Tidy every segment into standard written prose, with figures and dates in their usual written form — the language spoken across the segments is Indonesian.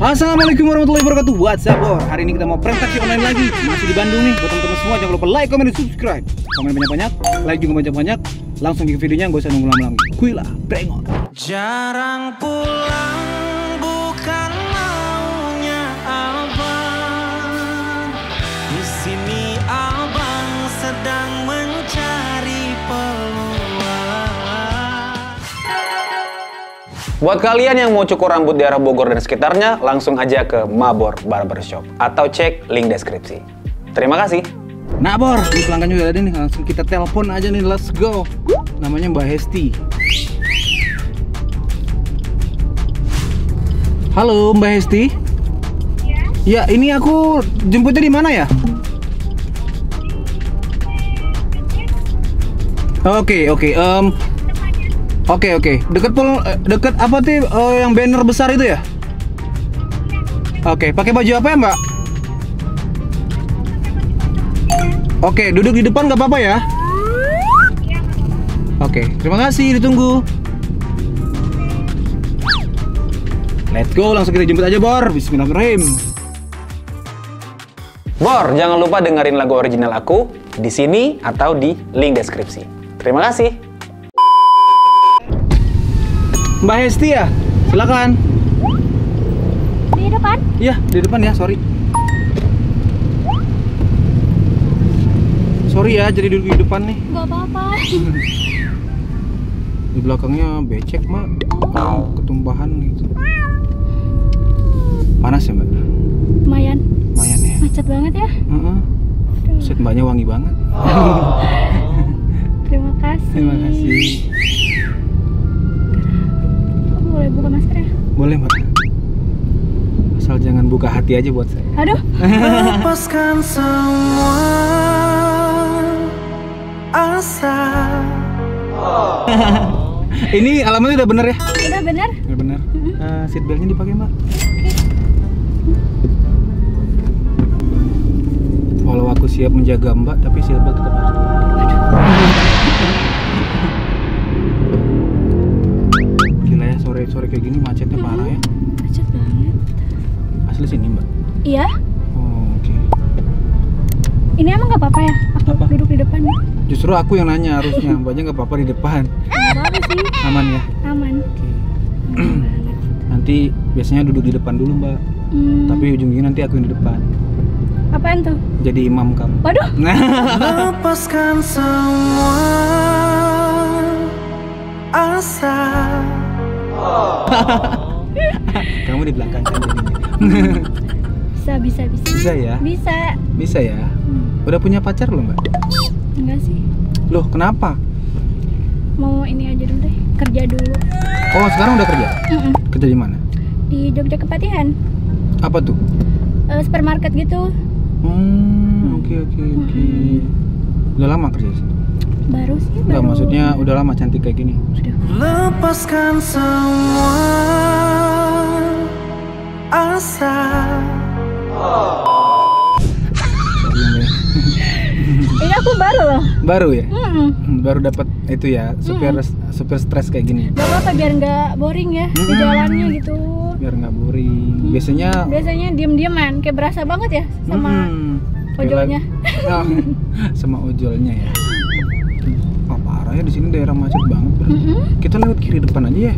Assalamualaikum warahmatullahi wabarakatuh. What's up, Bor? Hari ini kita mau presentasi online lagi. Masih di Bandung nih. Buat teman-teman semua jangan lupa like, comment, dan subscribe. Komen banyak-banyak, like juga banyak-banyak. Langsung ke videonya, gak usah nunggu lama-lama. Kuilah, brengot. Jarang pulang bukan maunya abang. Di sini abang sedang mencari peluang. Buat kalian yang mau cukur rambut di daerah Bogor dan sekitarnya, langsung aja ke Mabor Barbershop atau cek link deskripsi. Terima kasih. Nah Bor, ini pelanggan juga ada nih, langsung kita telepon aja nih, let's go. Namanya Mbak Hesti. Halo Mbak Hesti. Ya, ini aku jemputnya di mana ya? Oke. Oke. Deket apa sih yang banner besar itu ya? Oke, pakai baju apa ya, Mbak? Oke, duduk di depan nggak apa-apa ya? Oke, terima kasih, ditunggu. Let's go, langsung kita jemput aja, Bor. Bismillahirrahmanirrahim. Bor, jangan lupa dengerin lagu original aku di sini atau di link deskripsi. Terima kasih. Mbak Hesti ya? Silakan. Di depan? Iya, di depan ya, sorry ya, jadi duduk di depan nih. Gak apa-apa. Di belakangnya becek, Mbak. Oh, ketumpahan gitu. Panas ya, Mbak? Lumayan ya? Macet banget ya? Set Mbaknya wangi banget. Oh. Terima kasih. Boleh buka maskernya? Boleh, Mbak. Asal jangan buka hati aja buat saya. Aduh. Lepaskan semua asa. Oh. Ini alamatnya udah bener ya? Udah bener. Seat beltnya dipakai, Mbak. Okay. Walau aku siap menjaga Mbak, tapi seat belt tetap harus dipakai. Sore kayak gini macetnya parah ya? Macet banget. Asli sini, Mbak? Iya. Oh, oke. Ini emang nggak apa-apa ya? Aku duduk di depan ya? Justru aku yang nanya harusnya, Mbaknya nggak apa-apa di depan. Apa sih? Aman ya? Aman. Oke. Nanti biasanya duduk di depan dulu, Mbak. Tapi ujung-ujungnya nanti aku yang di depan. Apaan tuh? Jadi imam kamu. Waduh. Lepaskan semua asa. Kamu di belakang kan jadinya. Bisa. Bisa ya. Udah punya pacar belum, Mbak? Enggak sih. Loh, kenapa? Mau ini aja dulu deh, kerja dulu. Oh, sekarang udah kerja? Kerja di mana? Di Jogja, Kepatihan. Apa tuh? Supermarket gitu. Oke. Udah lama kerja sih? Baru sih, Nggak, maksudnya udah lama cantik kayak gini. Lepaskan semua asa. Oh. Ini aku baru loh. Baru ya? Baru dapat itu ya, super stres kayak gini. Gak apa-apa, biar nggak boring ya di jalannya gitu. Biar nggak boring. Biasanya diem-dieman, kayak berasa banget ya sama ojolnya. Sama ojolnya ya. Parah ya, di sini daerah macet banget. Kita lewat kiri depan aja ya.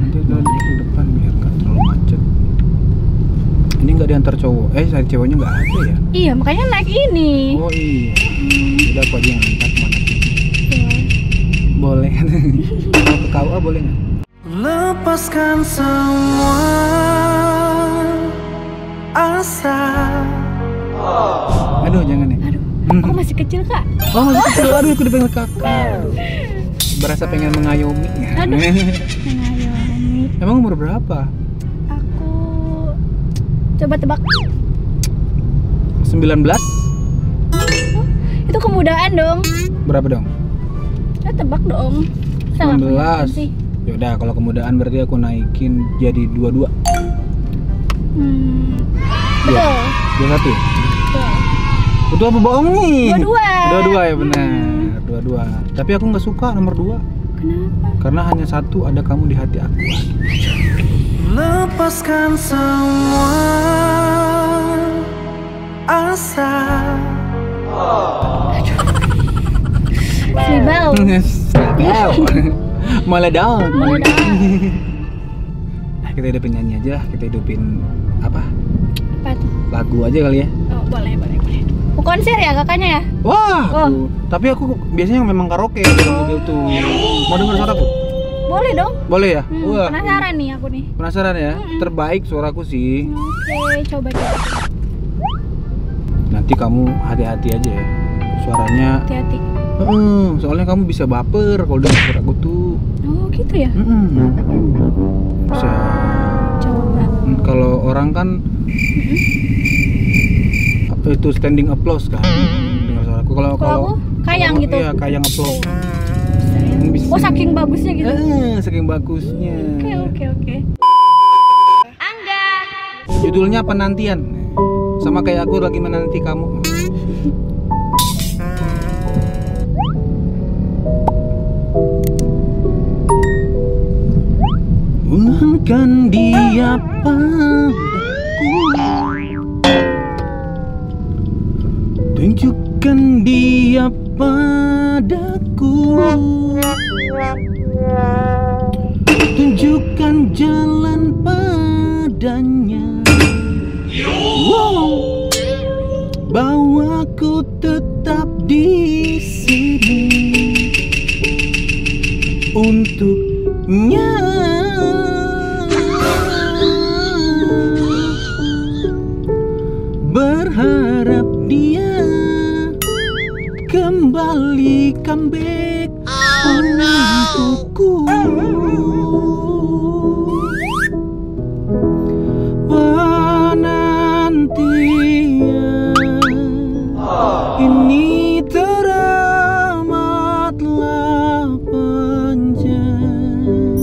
Nanti lewat kiri depan biar nggak terlalu macet. Ini nggak diantar cowok? Ceweknya nggak ada ya? Iya, makanya naik ini. Oh iya. Udah aku aja yang antar kemana? Boleh. Mau ke KUA boleh nggak? Lepaskan semua asa. Oh. Aduh, jangan ya. Aduh. Aku masih kecil, Kak. Oh, masih kecil. Aduh, aku dipanggil Kakak. Berasa pengen mengayomi ya. Aduh. Mengayomi. Emang umur berapa? Aku coba tebak. 19? Itu kemudaan dong. Berapa dong? Tebak dong. 19. Yaudah, kalau kemudaan berarti aku naikin jadi 22. Betul. 21 ya? Betul apa bohong nih? 22 ya, benar. 22. Tapi aku nggak suka nomor 2. Kenapa? Karena hanya satu ada kamu di hati aku. lepaskan semua asa. Seribau. Meledak. Kita hidupin nyanyi aja, kita hidupin apa? Lagu aja kali ya. Oh, boleh, boleh, boleh. Mau konser ya kakaknya ya? Wah, oh. Tapi aku biasanya memang karaoke dalam mobil tuh. Mau denger suaraku? Boleh dong. Boleh ya? Wah, penasaran nih aku nih. Penasaran ya? Terbaik suaraku sih. Oke, coba. Nanti kamu hati-hati aja ya. Suaranya hati-hati. Soalnya kamu bisa baper kalau denger suaraku tuh. Oh, gitu ya? Bisa. Coba. Kalau orang kan apa itu standing applause kan? Dengar suaraku kalau kayang gitu. Iya, kayang applause. Oh, saking bagusnya gitu. Saking bagusnya. Oke. Angga. Judulnya penantian. Sama kayak aku lagi menanti kamu. Kan dia padaku, tunjukkan dia padaku, tunjukkan jalan padanya. Wow. Bahwa ku tetap di sini untuknya. Berharap dia kembali comeback untukku. Penantian ini teramatlah panjang.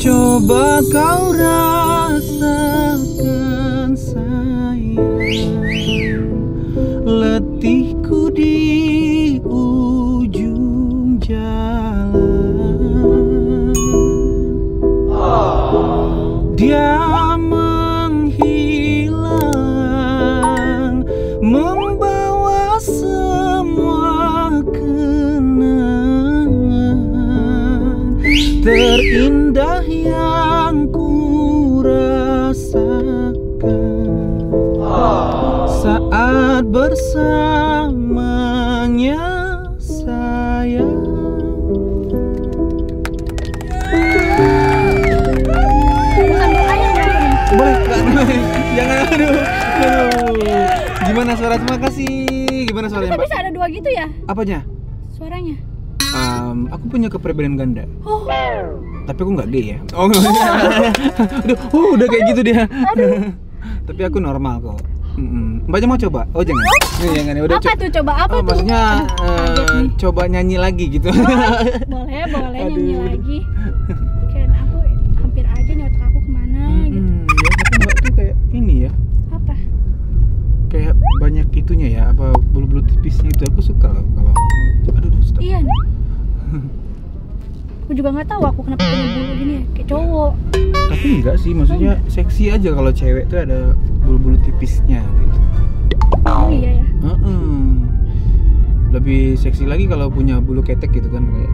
Coba kau rasakan sayang, letihku di ujung jalan. Dia menghilang, membawa semua kenangan terindah yang ku rasakan saat bersamanya sayang. Boleh kan? Jangan, aduh. Gimana suara? Terima kasih. Gimana suaranya? Tapi bisa ada dua gitu ya? Apanya? Suaranya? Aku punya kepribadian ganda. Oh. Tapi aku nggak gay ya. Oh. Udah kayak gitu dia. Aduh. Tapi aku normal kok. Mbaknya mau coba? Oh jangan. Jangan ya, udah. Apa tuh coba? Apa tuh? Maksudnya coba nyanyi lagi gitu. Boleh nyanyi lagi. Kirain aku hampir aja nih otak aku kemana gitu. Ya, tapi mbak tuh kayak ini ya. Apa? Kayak banyak itunya ya, apa bulu-bulu tipisnya itu aku suka loh kalau. Aduh stop. Iya nih. Aku juga nggak tahu aku kenapa punya bulu gini ya, kayak cowok. Tapi enggak sih, maksudnya seksi aja kalau cewek tuh ada bulu-bulu tipisnya gitu. Oh iya ya. Lebih seksi lagi kalau punya bulu ketek gitu kan kayak.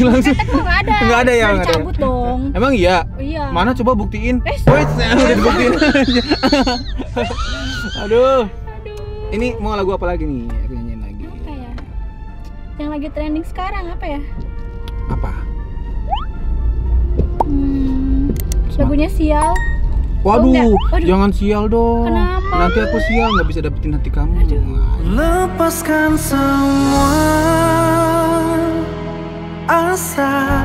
Langsung. Ketek kok nggak ada. Nggak ada ya. Dicabut dong. Emang iya? Iya. Mana coba buktiin? Wait, udah dibuktiin. Aduh. Ini mau lagu apa lagi nih? Aku nyanyiin lagi. Apa ya? Yang lagi trending sekarang apa ya? Apa? Lagunya sial. Waduh, jangan sial dong. Kenapa? Nanti aku sial nggak bisa dapetin hati kamu. Aduh. Lepaskan semua asa.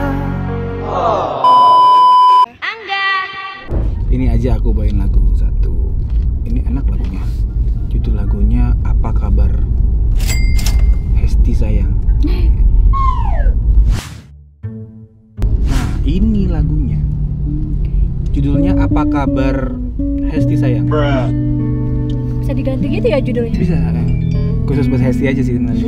Angga. Ini aja aku bawain lagu satu. Ini enak lagunya. Judul lagunya Apa Kabar Hesti Sayang. Ini lagunya. Judulnya Apa Kabar Hesti Sayang. Bisa diganti gitu ya judulnya? Bisa. Khusus buat Hesti aja sih sebenarnya.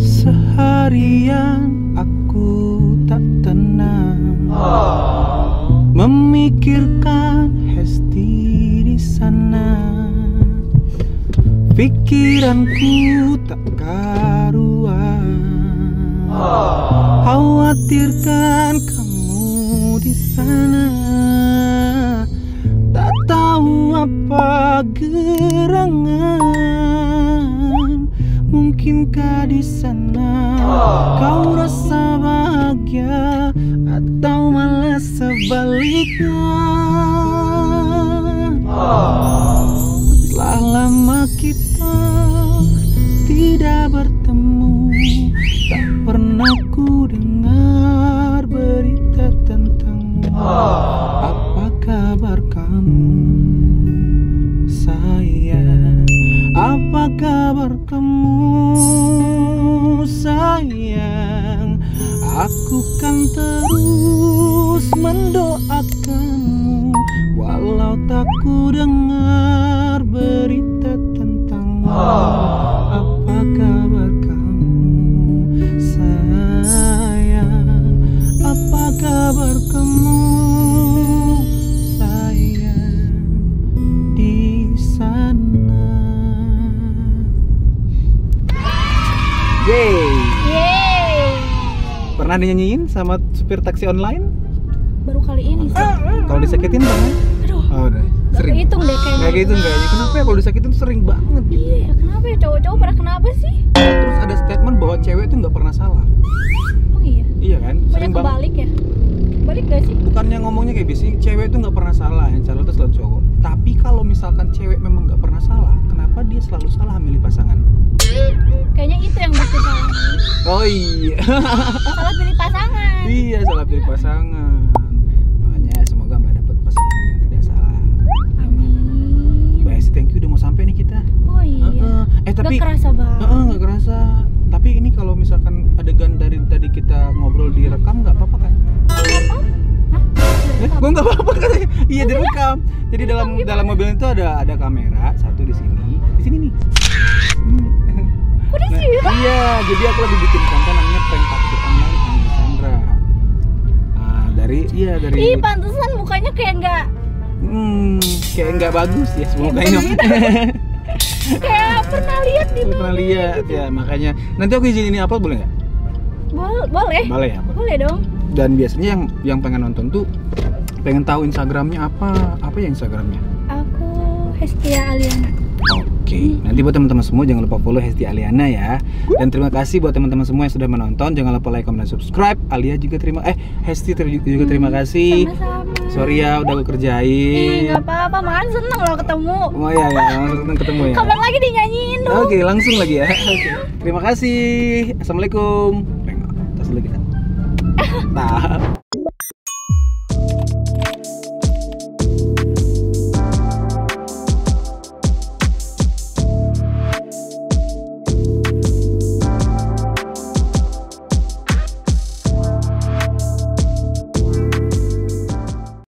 Sehari seharian aku tak tenang, memikirkan Hesti di sana. Pikiranku tak karuan, khawatirkan kamu di sana. Tak tahu apa gerangan, mungkinkah di sana kau rasa bahagia atau malah sebaliknya? Telah lama kita tidak bertemu, tak pernah ku dengar berita tentangmu. Apa kabar kamu, sayang? Apa kabar kamu, sayang? Aku kan terus mendoakanmu, walau tak ku dengar berita tentangmu. Apa kabar kamu, sayang? Apa kabar kamu, sayang, di sana? Yeay. Yeay. Pernah dinyanyiin sama supir taksi online? Baru kali ini sih. Kalau disakitin banget? Aduh. Oh, udah. Sering. Gak kehitung deh kayaknya. Gak kehitung kayaknya. Kenapa ya kalau disakitin tuh sering banget? Iya, kenapa ya cowok-cowok pernah kenapa sih? Terus ada statement bahwa cewek tuh gak pernah salah. Emang iya? Iya kan? Sering banget. Balik ya? Balik gak sih? Bukannya ngomongnya kayak biasa, cewek tuh gak pernah salah, yang salah tuh selalu cowok. Tapi kalau misalkan cewek memang gak pernah salah, kenapa dia selalu salah milih pasangan? Kayaknya itu yang bikin salah. Oh iya. Salah pilih pasangan. Iya, salah pilih pasangan. Makanya semoga Mbak dapat pasangan yang tidak salah. Amin. Mbak Hesti, thank you udah mau sampai nih kita. Oh iya. Tapi gak kerasa banget. Gak kerasa. Tapi ini kalau misalkan adegan dari tadi kita ngobrol direkam nggak apa-apa kan? Gue nggak apa-apa kan? Iya direkam. Jadi dalam mobil itu ada kamera satu di sini. Di sini nih. Nah, iya, jadi aku lagi bikin konten namanya prank taksi online sama Sandra. Nah, dari ih, pantesan mukanya kayak enggak bagus ya mukanya. Kayak pernah lihat di mana. Pernah lihat gitu. Ya, makanya nanti aku izin ini upload boleh enggak? Boleh. Boleh ya, boleh dong. Dan biasanya yang pengen nonton tuh pengen tahu Instagramnya apa? Apa ya Instagramnya? Aku Hesti Aliana. Oke, nanti buat teman-teman semua jangan lupa follow Hesti Aliana ya. Dan terima kasih buat teman-teman semua yang sudah menonton. Jangan lupa like, comment, dan subscribe. Alia juga Hesti juga terima kasih. Sama-sama. Sorry ya udah kerjain. Nggak apa-apa, makan seneng loh ketemu. Oh iya ya, seneng ketemu ya. Kapan lagi dinyanyiin dong? Oke, langsung lagi ya. Oke. Terima kasih. Assalamualaikum. Tengok, tas dulu kita. Nah.